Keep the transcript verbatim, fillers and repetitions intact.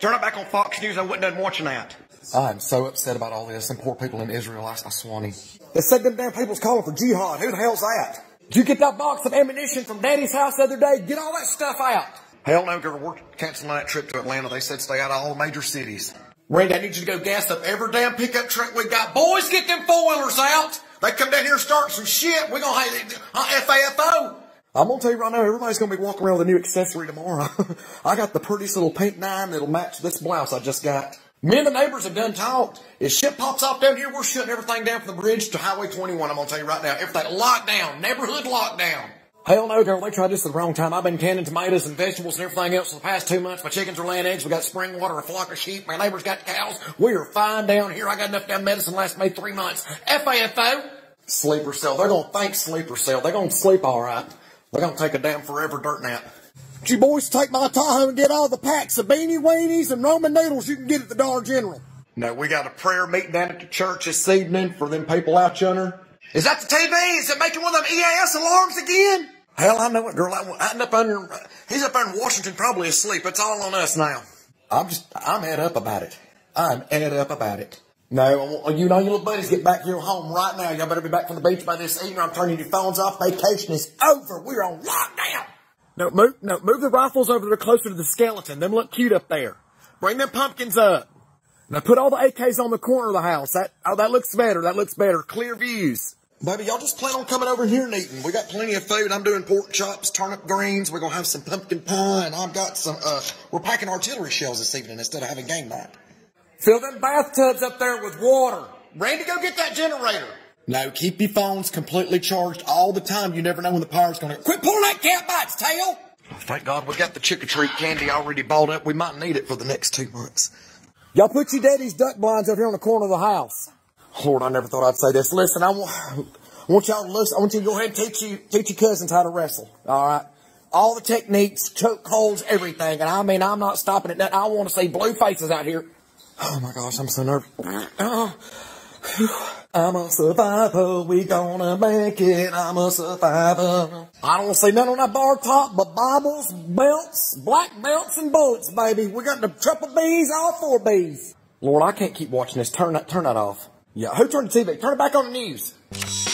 Turn it back on Fox News. I wouldn't have been watching that. I'm so upset about all this and poor people in Israel. I, I swan him. They said them damn people's calling for jihad. Who the hell's that? Did you get that box of ammunition from Daddy's house the other day? Get all that stuff out. Hell no, girl. We're canceling that trip to Atlanta. They said stay out of all the major cities. Randy, I need you to go gas up every damn pickup truck we got. Boys, get them four-wheelers out. They come down here and start some shit. We're going to have uh, F A F O. I'm going to tell you right now, everybody's going to be walking around with a new accessory tomorrow. I got the prettiest little pink nine that'll match this blouse I just got. Me and the neighbors have done talked. If shit pops off down here, we're shutting everything down from the bridge to Highway twenty-one. I'm going to tell you right now, everything locked down, neighborhood lockdown. Hell no, girl, they tried this at the wrong time. I've been canning tomatoes and vegetables and everything else for the past two months. My chickens are laying eggs. We got spring water, a flock of sheep. My neighbors got cows. We are fine down here. I got enough damn medicine last May three months. F A F O. Sleeper cell. They're going to think sleeper cell. They're going to sleep all right. They're going to take a damn forever dirt nap. You boys take my Tahoe and get all the packs of beanie weenies and Roman noodles you can get at the Dollar General. No, we got a prayer meeting down at the church this evening for them people out yonder. Is that the T V? Is it making one of them E A S alarms again? Hell, I know it, girl. I, I'm up under, he's up there in Washington probably asleep. It's all on us now. I'm just, I'm head up about it. I'm head up about it. No, you know your little buddies get back to your home right now. Y'all better be back from the beach by this evening. I'm turning your phones off. Vacation is over. We're on lockdown. No, move, no, move the rifles over there closer to the skeleton. Them look cute up there. Bring them pumpkins up. Now put all the A Ks on the corner of the house. That, oh, that looks better. That looks better. Clear views. Baby, y'all just plan on coming over here and eating. We got plenty of food. I'm doing pork chops, turnip greens. We're going to have some pumpkin pie, and I've got some, uh, we're packing artillery shells this evening instead of having game night. Fill them bathtubs up there with water. Randy, go get that generator. No, keep your phones completely charged all the time. You never know when the power's going to... Quit pulling that cat by its tail! Oh, thank God we got the trick-or-treat candy already bought up. We might need it for the next two months. Y'all put your daddy's duck blinds up here on the corner of the house. Lord, I never thought I'd say this. Listen, I want, I want y'all to listen. I want you to go ahead and teach, you, teach your cousins how to wrestle, all right? All the techniques, choke holds, everything. And I mean, I'm not stopping it. I want to see blue faces out here. Oh, my gosh, I'm so nervous. Oh, I'm a survivor. We gonna make it. I'm a survivor. I don't see none on that bar top but Bibles, belts, black belts, and bullets, baby. We got the triple B's, all four B's. Lord, I can't keep watching this. Turn that, turn that off. Yeah, who turned the T V? Turn it back on the news.